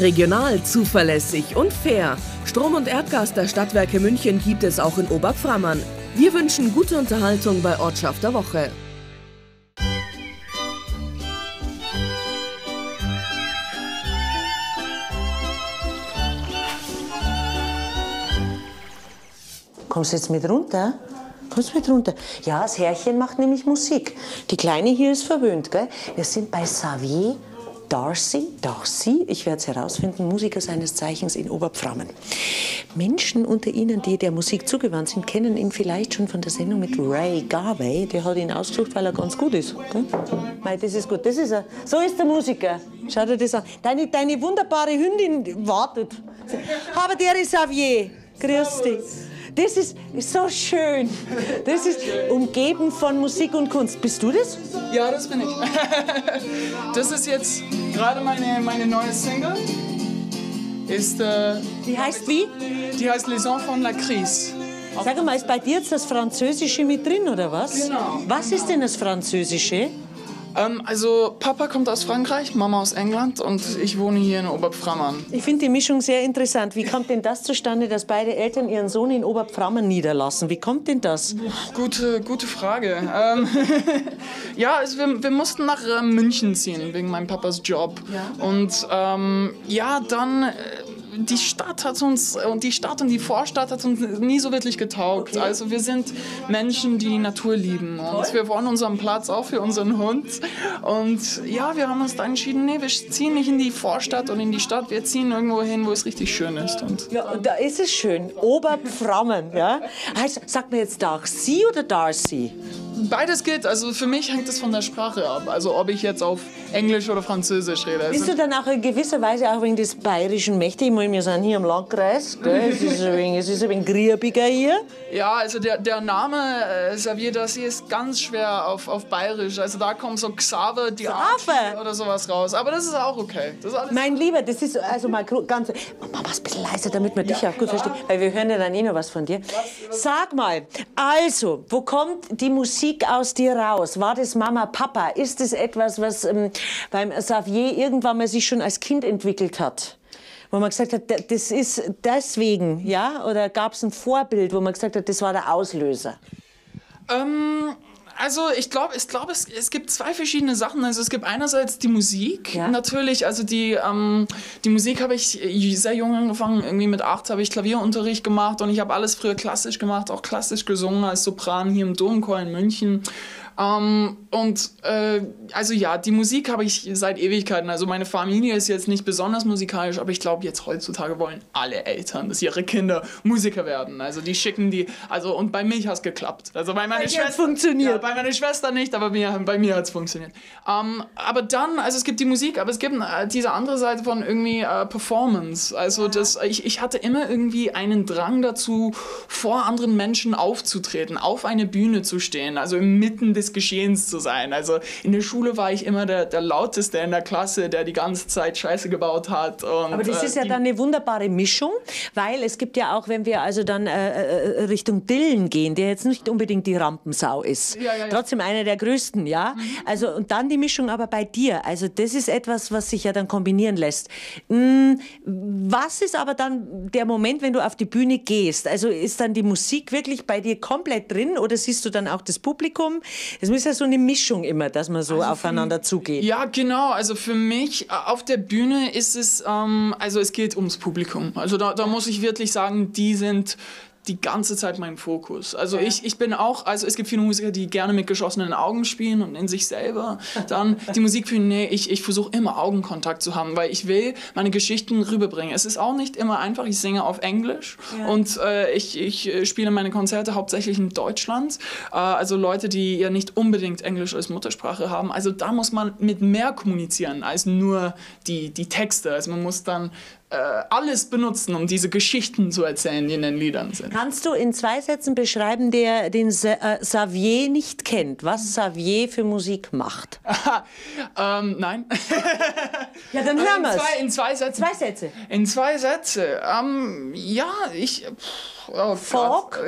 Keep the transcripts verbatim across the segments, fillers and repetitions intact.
Regional, zuverlässig und fair. Strom und Erdgas der Stadtwerke München gibt es auch in Oberpframmern. Wir wünschen gute Unterhaltung bei Ortschaft der Woche. Kommst du jetzt mit runter? Kommst du mit runter? Ja, das Herrchen macht nämlich Musik. Die Kleine hier ist verwöhnt, gell? Wir sind bei Xavier Darcy. Darcy, ich werde es herausfinden, Musiker seines Zeichens in Oberpframmern. Menschen unter Ihnen, die der Musik zugewandt sind, kennen ihn vielleicht schon von der Sendung mit Ray Garvey. Der hat ihn ausgesucht, weil er ganz gut ist. Gell? Mei, das ist gut, das ist er. So ist der Musiker. Schau dir das an. Deine, deine wunderbare Hündin wartet. Aber der ist Xavier. Grüß dich. Das ist so schön. Das ist umgeben von Musik und Kunst. Bist du das? Ja, das bin ich. Das ist jetzt gerade meine, meine neue Single. Ist, äh, die heißt wie? Die heißt Les Enfants de la Crise. Sag mal, ist bei dir jetzt das Französische mit drin, oder was? Genau. Was ist denn das Französische? Ähm, also Papa kommt aus Frankreich, Mama aus England und ich wohne hier in Oberpframmern. Ich finde die Mischung sehr interessant. Wie kommt denn das zustande, dass beide Eltern ihren Sohn in Oberpframmern niederlassen? Wie kommt denn das? Gute, gute Frage. ähm, ja, also wir, wir mussten nach äh, München ziehen, wegen meinem Papas Job. Ja. Und ähm, ja, dann... Äh, Die Stadt hat uns, und die Stadt und die Vorstadt hat uns nie so wirklich getaugt. Okay. Also wir sind Menschen, die die Natur lieben. Und wir wollen unseren Platz auch für unseren Hund. Und ja, wir haben uns da entschieden, nee, wir ziehen nicht in die Vorstadt und in die Stadt. Wir ziehen irgendwo hin, wo es richtig schön ist. Und ja, da ist es schön. Oberpframmern, ja. Also, sagt man jetzt Darcy oder Darcy? Beides gilt. Also für mich hängt es von der Sprache ab. Also ob ich jetzt auf Englisch oder Französisch rede. Also bist du dann auch in gewisser Weise auch wegen des bayerischen Mächtigen? Wir sind hier im Landkreis, gell? Es ist ein wenig, es ist ein wenig griebiger hier. Ja, also der, der Name äh, Xavier Darcy ist ganz schwer auf, auf Bayerisch. Also da kommt so Xaver, die Xaver oder sowas raus. Aber das ist auch okay. Das ist alles mein okay. Lieber, das ist also mal ganz... Mama, mach's ein bisschen leiser, damit man ja, dich auch gut versteht. Weil wir hören ja dann eh noch was von dir. Sag mal, also, wo kommt die Musik aus dir raus? War das Mama, Papa? Ist das etwas, was ähm, beim Xavier irgendwann mal sich schon als Kind entwickelt hat? Wo man gesagt hat, das ist deswegen, ja? Oder gab es ein Vorbild, wo man gesagt hat, das war der Auslöser? Ähm, also ich glaube, ich glaub, es, es gibt zwei verschiedene Sachen. Also es gibt einerseits die Musik, ja, natürlich. Also die, ähm, die Musik habe ich sehr jung angefangen. Irgendwie mit acht habe ich Klavierunterricht gemacht und ich habe alles früher klassisch gemacht, auch klassisch gesungen als Sopran hier im Domchor in München. Um, und äh, also ja, die Musik habe ich seit Ewigkeiten. Also meine Familie ist jetzt nicht besonders musikalisch, aber ich glaube, jetzt heutzutage wollen alle Eltern, dass ihre Kinder Musiker werden. Also die schicken die, also und bei mir hat es geklappt. Also bei meiner Schwester funktioniert. Ja, bei meiner Schwester nicht, aber mir, bei mir hat es funktioniert. Um, aber dann, also es gibt die Musik, aber es gibt äh, diese andere Seite von irgendwie äh, Performance. Also das, ich, ich hatte immer irgendwie einen Drang dazu, vor anderen Menschen aufzutreten, auf eine Bühne zu stehen, also inmitten des Geschehens zu sein. Also in der Schule war ich immer der, der Lauteste in der Klasse, der die ganze Zeit Scheiße gebaut hat. Und aber das äh, ist ja dann eine wunderbare Mischung, weil es gibt ja auch, wenn wir also dann äh, Richtung Dylan gehen, der jetzt nicht unbedingt die Rampensau ist, ja, ja, ja, trotzdem einer der größten, ja? Mhm. Also und dann die Mischung aber bei dir, also das ist etwas, was sich ja dann kombinieren lässt. Was ist aber dann der Moment, wenn du auf die Bühne gehst? Also ist dann die Musik wirklich bei dir komplett drin oder siehst du dann auch das Publikum? Es ist ja so eine Mischung immer, dass man so also aufeinander zugeht. Ja, genau. Also für mich auf der Bühne ist es, ähm, also es geht ums Publikum. Also da, da muss ich wirklich sagen, die sind die ganze Zeit mein Fokus. Also ja, ich, ich bin auch, also es gibt viele Musiker, die gerne mit geschlossenen Augen spielen und in sich selber. Dann die Musik für, nee, ich, ich versuche immer Augenkontakt zu haben, weil ich will meine Geschichten rüberbringen. Es ist auch nicht immer einfach, ich singe auf Englisch, ja, und äh, ich, ich spiele meine Konzerte hauptsächlich in Deutschland. Äh, also Leute, die ja nicht unbedingt Englisch als Muttersprache haben. Also da muss man mit mehr kommunizieren als nur die, die Texte. Also man muss dann alles benutzen, um diese Geschichten zu erzählen, die in den Liedern sind. Kannst du in zwei Sätzen beschreiben, der den Xavier nicht kennt, was Xavier für Musik macht? ähm, nein. Ja, dann hören wir es. In zwei Sätzen. Zwei Sätze. In zwei Sätze. Ähm, ja, ich... Pff. oh Folk.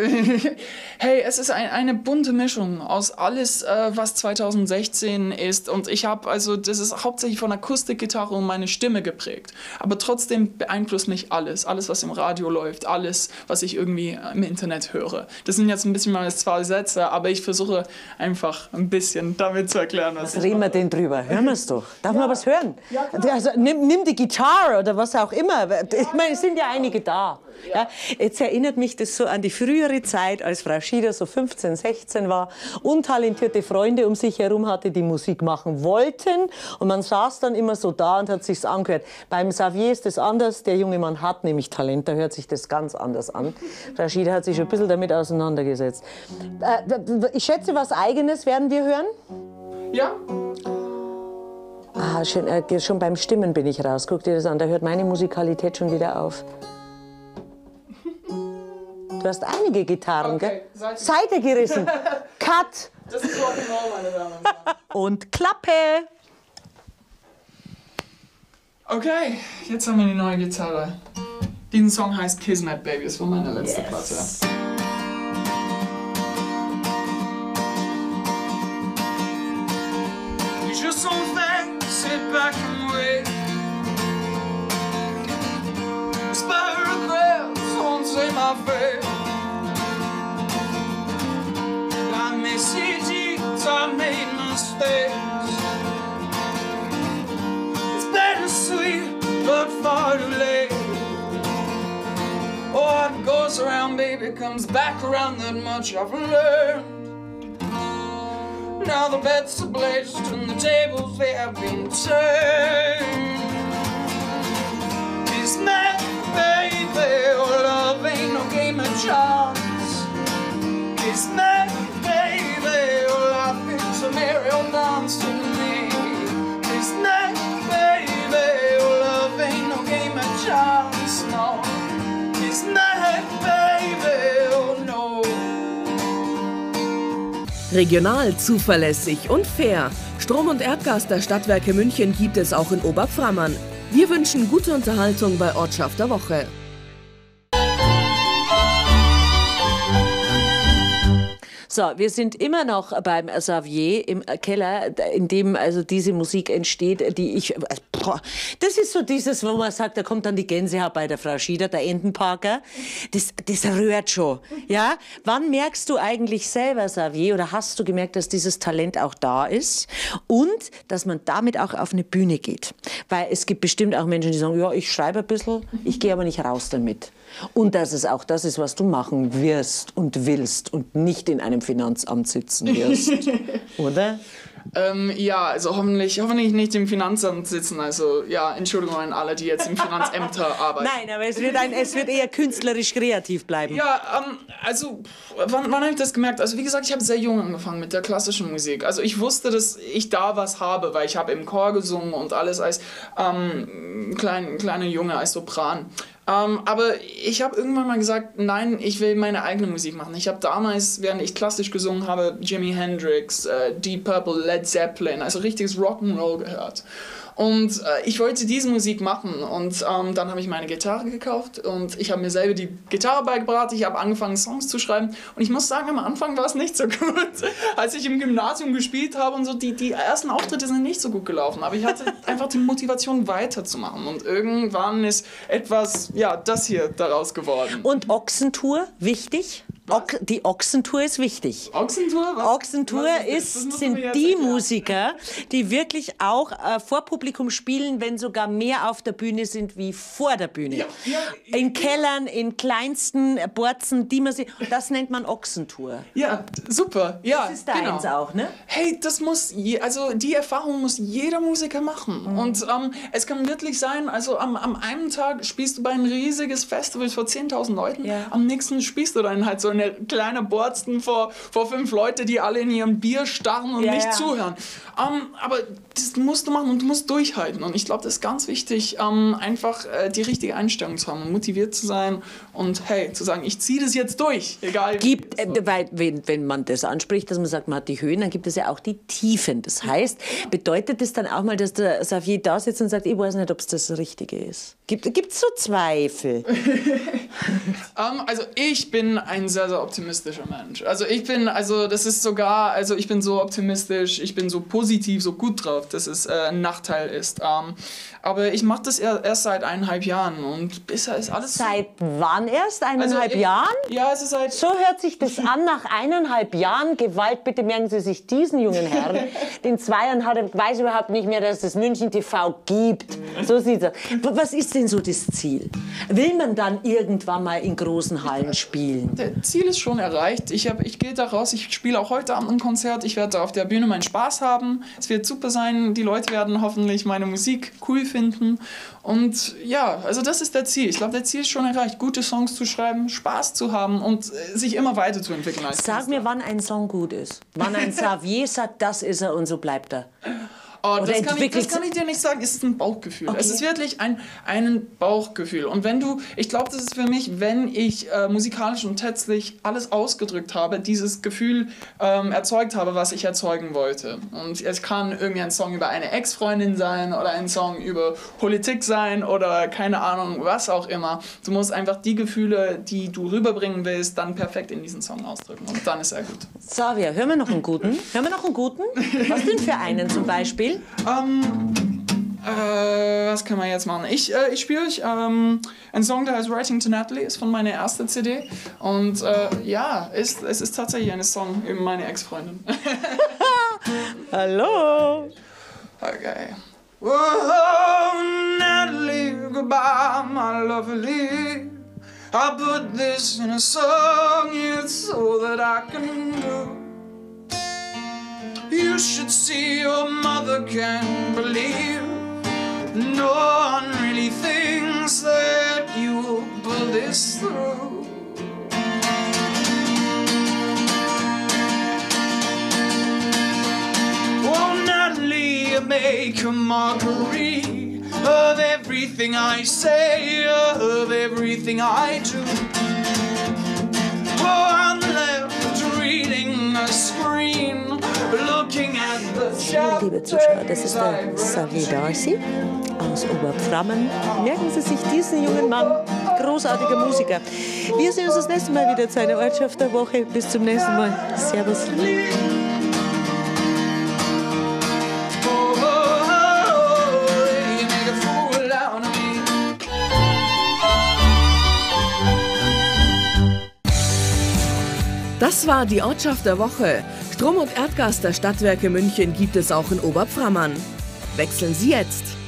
Hey, es ist ein, eine bunte Mischung aus alles, äh, was zweitausendsechzehn ist. Und ich habe, also das ist hauptsächlich von Akustikgitarre und meine Stimme geprägt. Aber trotzdem beeinflusst mich alles. Alles, was im Radio läuft, alles, was ich irgendwie im Internet höre. Das sind jetzt ein bisschen meine zwei Sätze, aber ich versuche einfach ein bisschen damit zu erklären, was, was reden wir denn drüber? Hören wir es doch. Darf ja. man was hören? Ja, also, nimm, nimm die Gitarre oder was auch immer. Ich meine, es sind ja einige da. Ja. Jetzt erinnert mich das so an die frühere Zeit, als Frau Schieder so fünfzehn, sechzehn war, untalentierte Freunde um sich herum hatte, die Musik machen wollten. Und man saß dann immer so da und hat sich's angehört. Beim Xavier ist das anders. Der junge Mann hat nämlich Talent, da hört sich das ganz anders an. Frau Schieder hat sich schon ein bisschen damit auseinandergesetzt. Ich schätze, was Eigenes werden wir hören? Ja. Ah, schon, äh, schon beim Stimmen bin ich raus. Guck dir das an, da hört meine Musikalität schon wieder auf. Du hast einige Gitarren, okay, gell? Seite gerissen. Cut. Das ist Rock and Roll, meine Damen und Herren. Und Klappe. Okay, jetzt haben wir die neue Gitarre. Diesen Song heißt Kismet Babies, von meiner letzten Platte. You just don't think, sit back and wait. Whisper regrets, won't say my face. I made mistakes, I made mistakes. It's bittersweet, but far too late. Oh, what goes around, baby, comes back around. That much I've learned. Now the beds are blazed and the tables they have been turned. Kismet, baby, oh love ain't no game of chance. Kismet, baby, oh life is a merry-go dance to me. Kismet, baby, oh love ain't no game of chance, no. Kismet, baby, oh no. Regional, zuverlässig und fair. Strom und Erdgas der Stadtwerke München gibt es auch in Oberpframmern. Wir wünschen gute Unterhaltung bei Ortschaft der Woche. So, wir sind immer noch beim Xavier im Keller, in dem also diese Musik entsteht, die ich... Boah, das ist so dieses, wo man sagt, da kommt dann die Gänsehaut bei der Frau Schieder, der Entenparker. Das, das rührt schon. Ja? Wann merkst du eigentlich selber, Xavier, oder hast du gemerkt, dass dieses Talent auch da ist und dass man damit auch auf eine Bühne geht? Weil es gibt bestimmt auch Menschen, die sagen, ja, ich schreibe ein bisschen, ich gehe aber nicht raus damit. Und dass es auch das ist, was du machen wirst und willst und nicht in einem Finanzamt sitzen wirst, oder? Ähm, ja, also hoffentlich, hoffentlich nicht im Finanzamt sitzen. Also ja, Entschuldigung an alle, die jetzt im Finanzämter arbeiten. Nein, aber es wird, ein, es wird eher künstlerisch kreativ bleiben. Ja, ähm, also wann, wann habe ich das gemerkt? Also wie gesagt, ich habe sehr jung angefangen mit der klassischen Musik. Also ich wusste, dass ich da was habe, weil ich habe im Chor gesungen und alles als ähm, klein, kleiner Junge, als Sopran. Um, aber ich habe irgendwann mal gesagt, nein, ich will meine eigene Musik machen. Ich habe damals, während ich klassisch gesungen habe, Jimi Hendrix, äh, Deep Purple, Led Zeppelin, also richtiges Rock'n'Roll gehört. Und äh, ich wollte diese Musik machen und ähm, dann habe ich meine Gitarre gekauft und ich habe mir selber die Gitarre beigebracht, ich habe angefangen Songs zu schreiben und ich muss sagen, am Anfang war es nicht so gut. Als ich im Gymnasium gespielt habe und so, die, die ersten Auftritte sind nicht so gut gelaufen, aber ich hatte einfach die Motivation weiterzumachen und irgendwann ist etwas... Ja, das hier daraus geworden. Und Ochsentour, wichtig? Ox die Ochsentour ist wichtig. Ochsentour? Was? Ochsentour was ist, ist, sind die erklären. Musiker, die wirklich auch äh, vor Publikum spielen, wenn sogar mehr auf der Bühne sind wie vor der Bühne. Ja. Ja. In Kellern, in kleinsten Borzen, die man sieht. Das nennt man Ochsentour. Ja, super. Ja, das ist deins genau. auch, ne? Hey, das muss, je, also die Erfahrung muss jeder Musiker machen. Mhm. Und ähm, es kann wirklich sein, also am, am einen Tag spielst du bei einem riesiges Festival vor zehntausend Leuten. Ja. Am nächsten spielst du dann halt so eine kleine Borsten vor, vor fünf Leute, die alle in ihrem Bier starren und ja, nicht ja. zuhören. Um, aber das musst du machen und du musst durchhalten. Und ich glaube, das ist ganz wichtig, ähm, einfach äh, die richtige Einstellung zu haben und motiviert zu sein und hey, zu sagen, ich ziehe das jetzt durch, egal gibt, wie. Äh, weil, wenn, wenn man das anspricht, dass man sagt, man hat die Höhen, dann gibt es ja auch die Tiefen. Das heißt, bedeutet das dann auch mal, dass der Xavier da sitzt und sagt, ich weiß nicht, ob es das Richtige ist? Gibt es so Zweifel? ähm, also ich bin ein sehr, sehr optimistischer Mensch. Also ich bin, also das ist sogar, also ich bin so optimistisch, ich bin so positiv, so gut drauf, dass es äh, ein Nachteil ist. Ähm, aber ich mache das erst seit eineinhalb Jahren und bisher ist alles... Seit so wann erst? Eineinhalb also ich, Jahren? Ja, es ist seit... So hört sich das an, nach eineinhalb Jahren Gewalt. Bitte merken Sie sich diesen jungen Herrn. Den Zweiern hat er, weiß überhaupt nicht mehr, dass es München T V gibt. So sieht er. Was ist denn so das Ziel? Will man dann irgendwann mal in großen Hallen spielen? Das Ziel ist schon erreicht. Ich, ich gehe da raus, ich spiele auch heute Abend ein Konzert. Ich werde auf der Bühne meinen Spaß haben. Es wird super sein. Die Leute werden hoffentlich meine Musik cool finden. Und ja, also das ist der Ziel. Ich glaube, der Ziel ist schon erreicht. Gute Songs zu schreiben, Spaß zu haben und äh, sich immer weiterzuentwickeln. Sag mir, wann ein Song gut ist. Wann ein Xavier sagt, das ist er und so bleibt er. Oh, das, kann ich, das kann ich dir nicht sagen, es ist ein Bauchgefühl. Okay. Es ist wirklich ein, ein Bauchgefühl. Und wenn du, ich glaube, das ist für mich, wenn ich äh, musikalisch und textlich alles ausgedrückt habe, dieses Gefühl ähm, erzeugt habe, was ich erzeugen wollte. Und es kann irgendwie ein Song über eine Ex-Freundin sein oder ein Song über Politik sein oder keine Ahnung, was auch immer. Du musst einfach die Gefühle, die du rüberbringen willst, dann perfekt in diesen Song ausdrücken. Und dann ist er gut. Xavier, hören wir noch einen guten? Hören wir noch einen guten? Was denn für einen zum Beispiel? Ähm, äh, was kann man jetzt machen? Ich, äh, ich spiele euch ähm, einen Song, der heißt Writing to Natalie, ist von meiner ersten C D. Und äh, ja, ist, es ist tatsächlich ein Song über meine Ex-Freundin. Hallo! Okay. Whoa, Natalie, goodbye, my lovely. I put this in a song, it's all that I can do. You should see your mother can't believe. No one really thinks that you will pull this through. Oh, Natalie, you make a mockery of everything I say, of everything I do. Oh, I'm left reading a screen. Liebe Zuschauer, das ist der Xavier Darcy aus Oberpframmern. Merken Sie sich diesen jungen Mann, großartiger Musiker. Wir sehen uns das nächste Mal wieder zu einer Ortschaft der Woche. Bis zum nächsten Mal. Servus. Das war die Ortschaft der Woche. Strom und Erdgas der Stadtwerke München gibt es auch in Oberpframmern. Wechseln Sie jetzt!